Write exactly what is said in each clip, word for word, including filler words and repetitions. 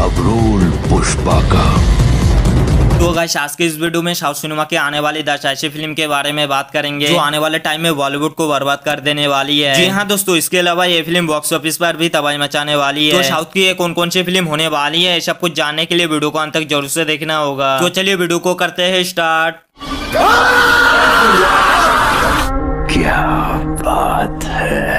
अब रोल पुष्पा का। तो गाइस आज के इस वीडियो में साउथ सिनेमा के आने वाली दस ऐसी फिल्म के बारे में बात करेंगे जो आने वाले टाइम में बॉलीवुड को बर्बाद कर देने वाली है। जी हाँ दोस्तों, इसके अलावा ये फिल्म बॉक्स ऑफिस पर भी तबाही मचाने वाली है। तो साउथ की कौन कौन सी फिल्म होने वाली है, सब कुछ जानने के लिए वीडियो को अंत तक जरूर से देखना होगा। तो चलिए वीडियो को करते हैं स्टार्ट। क्या बात है।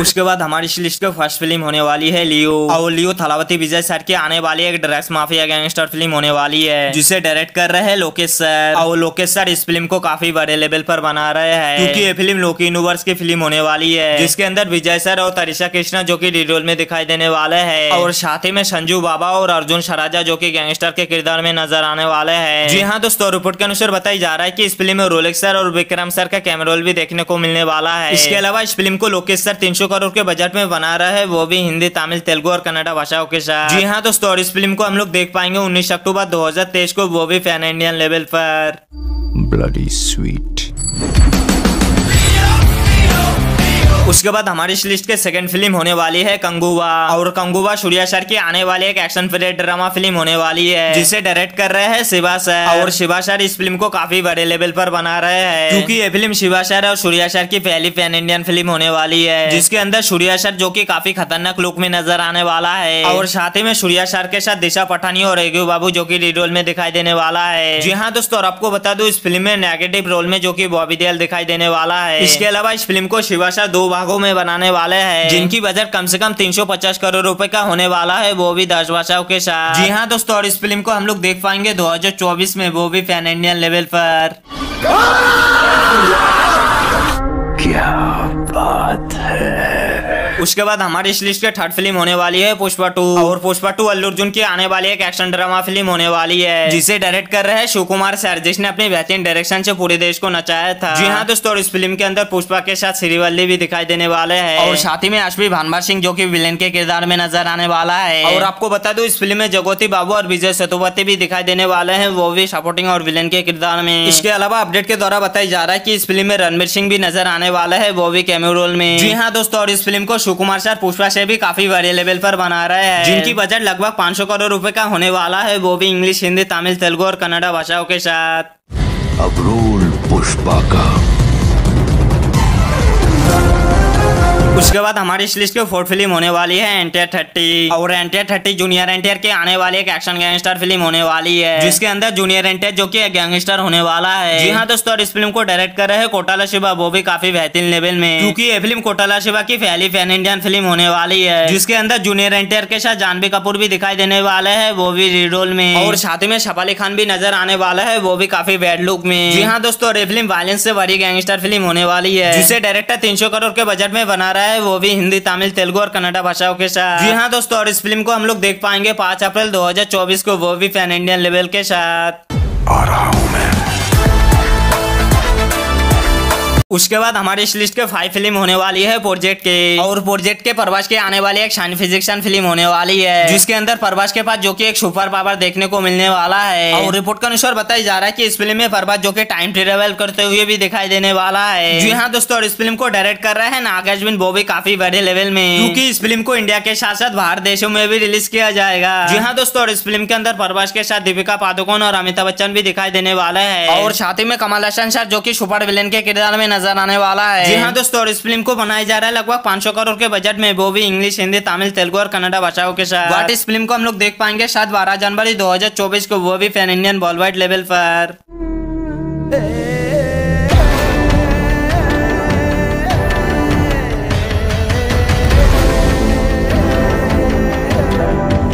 उसके बाद हमारी इस लिस्ट का फर्स्ट फिल्म होने वाली है लियो। और लियो थलावती विजय सर के आने वाली एक ड्रग्स माफिया गैंगस्टर फिल्म होने वाली है जिसे डायरेक्ट कर रहे हैं लोकेश सर। और लोकेश सर इस फिल्म को काफी बड़े लेवल पर बना रहे हैं क्योंकि ये फिल्म लोकी यूनिवर्स की फिल्म होने वाली है जिसके अंदर विजय सर और तृषा कृष्णा जो की लीड रोल में दिखाई देने वाले है और साथ ही में संजू बाबा और अर्जुन सराजा जो की गैंगस्टर के किरदार में नजर आने वाले है। जी हाँ दोस्तों, रिपोर्ट के अनुसार बताया जा रहा है की इस फिल्म में रोलेक्स सर और विक्रम सर का कैमरा रोल भी देखने को मिलने वाला है। इसके अलावा इस फिल्म को लोकेश सर तीन सौ करोड़ के बजट में बना रहा है, वो भी हिंदी, तमिल, तेलुगु और कन्नड़ा भाषाओं के साथ। जी हाँ दोस्तों, इस फिल्म को हम लोग देख पाएंगे उन्नीस अक्टूबर दो हजार तेईस को, वो भी पैन इंडियन लेवल पर। Bloody sweet. उसके बाद हमारी इस लिस्ट के सेकंड फिल्म होने वाली है कंगुवा। और कंगुवा सूर्या सर की आने वाली एक एक्शन पीरियड ड्रामा फिल्म होने वाली है जिसे डायरेक्ट कर रहे हैं शिवा सर। और शिवा सर इस फिल्म को काफी बड़े लेवल पर बना रहे हैं क्योंकि ये फिल्म शिवा सर और सूर्या सर की पहली पैन इंडियन फिल्म होने वाली है जिसके अंदर सूर्या सर जो की काफी खतरनाक लुक में नजर आने वाला है और साथ ही में सूर्या सर के साथ दिशा पठानी और एगू बाबू जो की लीड रोल में दिखाई देने वाला है। जी हाँ दोस्तों, और आपको बता दो इस फिल्म में नेगेटिव रोल में जो की बॉबी देओल दिखाई देने वाला है। इसके अलावा इस फिल्म को शिवा सर दो भागों में बनाने वाले हैं जिनकी बजट कम से कम तीन सौ पचास करोड़ रुपए का होने वाला है, वो भी दस भाषाओं के साथ। जी हाँ दोस्तों, और इस फिल्म को हम लोग देख पाएंगे दो हजार चौबीस में, वो भी पैन इंडियन लेवल पर। क्या बात है। उसके बाद हमारी इस लिस्ट के थर्ड फिल्म होने वाली है पुष्पा टू। और पुष्पा टू अल्लू अर्जुन की आने वाली एक एक्शन ड्रामा फिल्म होने वाली है जिसे डायरेक्ट कर रहे हैं शिव कुमार सर जिसने अपने बेहतरीन डायरेक्शन से पूरे देश को नचाया था। जी हाँ दोस्तों, इस फिल्म के अंदर पुष्पा के साथ श्रीवल्ली भी दिखाई देने वाले है और साथ ही में अश्वी भानभार सिंह जो की विलेन के किरदार में नजर आने वाला है। और आपको बता दो इस फिल्म में जगोती बाबू और विजय सेतुपति भी दिखाई देने वाले है, वो भी सपोर्टिंग और विलेन के किरदार में। इसके अलावा अपडेट के द्वारा बताया जा रहा है की इस फिल्म में रणवीर सिंह भी नजर आने वाला है, वो भी कैमियो रोल में। जी हाँ दोस्तों, और इस फिल्म को कुमार सर पुष्पा से भी काफी बड़े लेवल पर बना रहे हैं जिनकी बजट लगभग पाँच सौ करोड़ रुपए का होने वाला है, वो भी इंग्लिश, हिंदी, तमिल, तेलुगु और कन्नड़ा भाषाओं के साथ। अब रोल पुष्पा का। उसके बाद हमारी इस लिस्ट के फोर्थ फिल्म होने वाली है एन टी आर थर्टी। और N T R thirty junior N T R के आने वाली एक एक्शन गैंगस्टर फिल्म होने वाली है जिसके अंदर जूनियर एन टी आर जो कि गैंगस्टर होने वाला है। जी हाँ दोस्तों, इस फिल्म को डायरेक्ट कर रहे हैं कोटाला शिबा, वो भी काफी बेहतरीन लेवल में क्योंकि ये फिल्म कोटाला शिबा की पहली पैन इंडियन फिल्म होने वाली है जिसके अंदर जूनियर एन टी आर के साथ जानवी कपूर भी दिखाई देने वाले है, वो भी लीड रोल में। और साथ में शफ अली खान भी नजर आने वाला है, वो भी काफी बैड लुक में। जी हाँ दोस्तों, ये फिल्म वायलेंस से भरी गैंगस्टर फिल्म होने वाली है जिसे डायरेक्टर तीन सौ करोड़ के बजट में बना रहा है, वो भी हिंदी, तमिल, तेलुगु और कन्नड़ा भाषाओं के साथ। जी हाँ दोस्तों, और इस फिल्म को हम लोग देख पाएंगे पाँच अप्रैल दो हजार चौबीस को, वो भी पैन इंडियन लेवल के साथ। आ रहा हूं मैं। उसके बाद हमारी इस लिस्ट के फाइव फिल्म होने वाली है प्रोजेक्ट के। और प्रोजेक्ट के प्रभास के आने वाली एक साइंस फिजिक्शन फिल्म होने वाली है जिसके अंदर प्रभास के पास जो कि एक सुपर पावर देखने को मिलने वाला है। और रिपोर्ट के अनुसार बताया जा रहा है कि इस फिल्म में प्रभास जो कि टाइम ट्रेवल करते हुए भी दिखाई देने वाला है। जी हाँ दोस्तों, इस फिल्म को डायरेक्ट कर रहे हैं नागार्जुन, वो भी काफी बड़े लेवल में क्योंकि इस फिल्म को इंडिया के साथ साथ बाहर देशों में भी रिलीज किया जाएगा। जी हाँ दोस्तों, इस फिल्म के अंदर प्रभास के साथ दीपिका पादुकोण और अमिताभ बच्चन भी दिखाई देने वाले है और साथ ही में कमल हसन सर जो की सुपर विलेन के किरदार में नजर आने वाला है। जी हाँ दोस्तों, इस फिल्म को बनाया जा रहा है लगभग पाँच सौ करोड़ के बजट में, वो भी इंग्लिश, हिंदी, तमिल, तेलुगु और कन्नड़ा भाषाओं के साथ। इस फिल्म को हम लोग देख पाएंगे सात बारह जनवरी दो हजार चौबीस को, वो भी पैन इंडियन बॉलीवुड लेवल पर।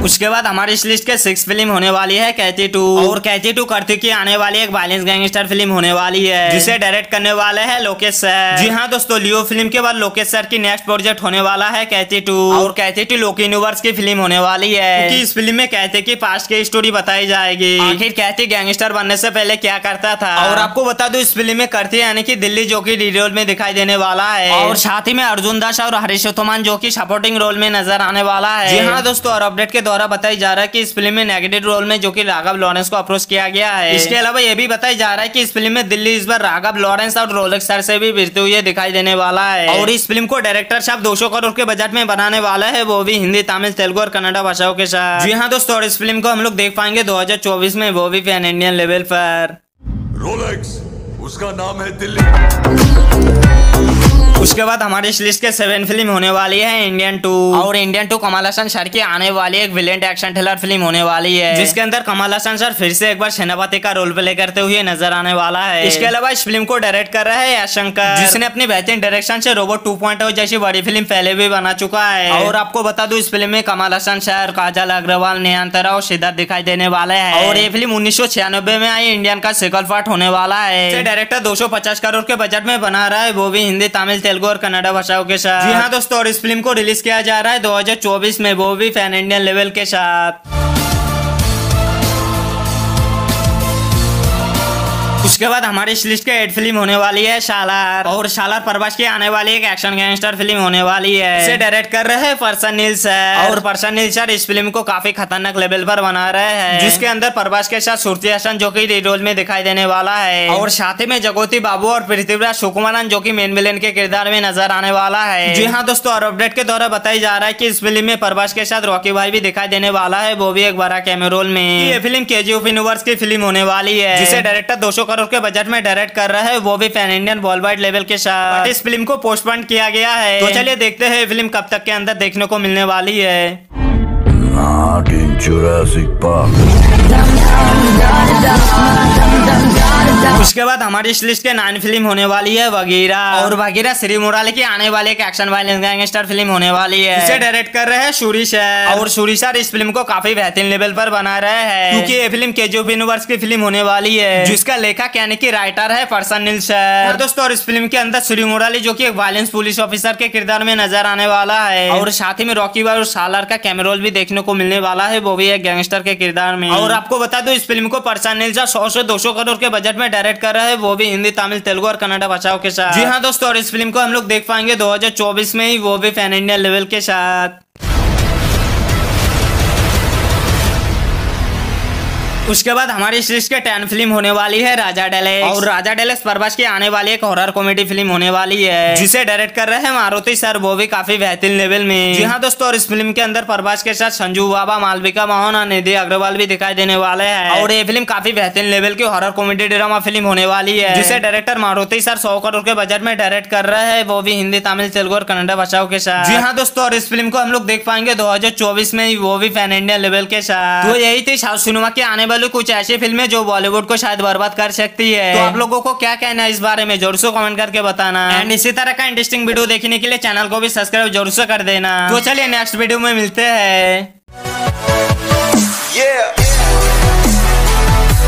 उसके बाद हमारी इस लिस्ट के सिक्स फिल्म होने वाली है कैथी टू। और कैथी टू कर्थी की आने वाली एक वायलेंस गैंगस्टर फिल्म होने वाली है जिसे डायरेक्ट करने वाले हैं लोकेश सर। जी हाँ दोस्तों, लियो फिल्म के बाद लोकेश सर की नेक्स्ट प्रोजेक्ट होने वाला है कैथी टू। और कैथी टू लोकी यूनिवर्स की फिल्म होने वाली है क्योंकि इस फिल्म में कैथी की पास्ट की स्टोरी बताई जाएगी, आखिर कैथी गैंगस्टर बनने से पहले क्या करता था। और आपको बता दो इस फिल्म में कर्थी यानी की दिल्ली जो की लीड रोल में दिखाई देने वाला है और साथ ही में अर्जुन दास और हरीश उथमान जो की सपोर्टिंग रोल में नजर आने वाला है। जी हाँ दोस्तों, और अपडेट के दौरा बताया जा रहा है कि इस फिल्म में नेगेटिव रोल में जो कि राघव लॉरेंस को अप्रोच किया गया है। इसके अलावा यह भी बताया जा रहा है कि इस फिल्म में दिल्ली इस बार राघव लॉरेंस और रोलेक्स सर से भी भिड़ते हुए दिखाई देने वाला है। और इस फिल्म को डायरेक्टर साहब दो सौ करोड़ के बजट में बनाने वाला है, वो भी हिंदी, तमिल, तेलुगु और कन्नड़ा भाषाओं के साथ। जी हाँ दोस्तों, इस फिल्म को हम लोग देख पाएंगे दो हजार चौबीस में, वो भी पैन इंडियन लेवल पर। रोलेक्स उसका नाम है दिल्ली। उसके बाद हमारे इस लिस्ट के सेवन फिल्म होने वाली है इंडियन टू। और Indian two Kamal Haasan sir की आने वाली एक विलेंट एक्शन थ्रिलर फिल्म होने वाली है, जिसके अंदर कमल हसन सर फिर से एक बार सेनापति का रोल प्ले करते हुए नजर आने वाला है। इसके अलावा इस फिल्म को डायरेक्ट कर रहा है यशंकर, जिसने अपनी बेहतरीन डायरेक्शन से रोबोट टू पॉइंट ओ जैसी बड़ी फिल्म पहले भी बना चुका है। और आपको बता दू, इस फिल्म में कमल हसन सर, काजल अग्रवाल, नियंत्रा और सिद्धार्थ दिखाई देने वाले है। और ये फिल्म उन्नीस सौ छियानबे में आई इंडियन का सेकंड पार्ट होने वाला है। डायरेक्टर दो सौ पचास करोड़ के बजट में बना रहा है, वो भी हिंदी, तमिल, तेलुगु और कन्नड़ा भाषाओं के साथ। जी हाँ दोस्तों, और इस फिल्म को रिलीज किया जा रहा है दो हजार चौबीस में, वो भी पैन इंडियन लेवल के साथ। उसके बाद हमारे इस लिस्ट के एट फिल्म होने वाली है सालार। और सालार प्रभास की आने वाली एक एक्शन गैंगस्टर फिल्म होने वाली है। इसे डायरेक्ट कर रहे हैं पर्सन नील सर, और पर्सन नील सर इस फिल्म को काफी खतरनाक लेवल पर बना रहे हैं, जिसके अंदर प्रभास के साथ सूर्य हसन जो की रोल में दिखाई देने वाला है, और साथ ही में जगोती बाबू और पृथ्वीराज सुकुमारन जो की मेन विलेन के किरदार में नजर आने वाला है। जी हाँ दोस्तों, और अपडेट के द्वारा बताया जा रहा है की इस फिल्म में प्रभास के साथ रॉकी भाई भी दिखाई देने वाला है, वो भी एक बड़ा कैमियो रोल में। ये फिल्म केजीएफ यूनिवर्स की फिल्म होने वाली है, जिसे डायरेक्टर दो सौ उसके बजट में डायरेक्ट कर रहा है, वो भी pan Indian world wide level के साथ। इस फिल्म को पोस्टपोन किया गया है, तो चलिए देखते हैं फिल्म कब तक के अंदर देखने को मिलने वाली है। उसके बाद हमारी इस लिस्ट के नाइन फिल्म होने वाली है वगैरह। और वगैरह श्री मुराले की आने वाली एक एक्शन वायलेंस गैंगस्टर फिल्म होने वाली है। इसे डायरेक्ट कर रहे हैं सुरेश, और सुरेश सर इस फिल्म को काफी बेहतरीन लेवल पर बना रहे हैं, क्योंकि ये फिल्म केजीएफ यूनिवर्स की फिल्म होने वाली है, जिसका लेखक यानी की राइटर है पर्सन नील सर। दोस्तों, और इस फिल्म के अंदर श्री मुराली जो की एक वायलेंस पुलिस ऑफिसर के किरदार में नजर आने वाला है, और साथ ही में रॉकी भाई और सालार का कैमियो रोल भी देखने को मिलने वाला है, वो भी एक गैंगस्टर के किरदार में। और आपको बता दो, इस फिल्म को पर्सन नील सर सौ से दो सौ करोड़ के बजट में डायरेक्ट कर रहा है, वो भी हिंदी, तमिल, तेलुगु और कन्नड़ा भाषाओं के साथ। जी हाँ दोस्तों, और इस फिल्म को हम लोग देख पाएंगे दो हजार चौबीस में ही, वो भी पैन इंडिया लेवल के साथ। उसके बाद हमारी इस लिस्ट के टेन फिल्म होने वाली है राजा डेले। और राजा डेले प्रभास की आने वाली एक हॉरर कॉमेडी फिल्म होने वाली है, जिसे डायरेक्ट कर रहे हैं मारुति सर, वो भी काफी बेहतरीन लेवल में। जी हाँ दोस्तों, और इस फिल्म के अंदर प्रभास के साथ संजू बाबा, मालविका मोहन और निधि अग्रवाल भी दिखाई देने वाले हैं। और ये फिल्म काफी बेहतरीन लेवल की हॉरर कॉमेडी ड्रामा फिल्म होने वाली है, जिसे डायरेक्टर मारुति सर सौ करोड़ के बजट में डायरेक्ट कर रहे हैं, वो भी हिंदी, तमिल, तेलुगु और कन्नड़ा भाषाओं के साथ। जी हाँ दोस्तों, और इस फिल्म को हम लोग देख पाएंगे दो हजार चौबीस में, वो भी पैन इंडिया लेवल के साथ। तो यही थी साउथ सिनेमा के आने कुछ ऐसी फिल्में जो बॉलीवुड को शायद बर्बाद कर सकती है। तो आप लोगों को क्या कहना है इस बारे में जोर से कमेंट करके बताना, एंड इसी तरह का इंटरेस्टिंग वीडियो देखने के लिए चैनल को भी सब्सक्राइब जोर से कर देना। तो चलिए नेक्स्ट वीडियो में मिलते हैं।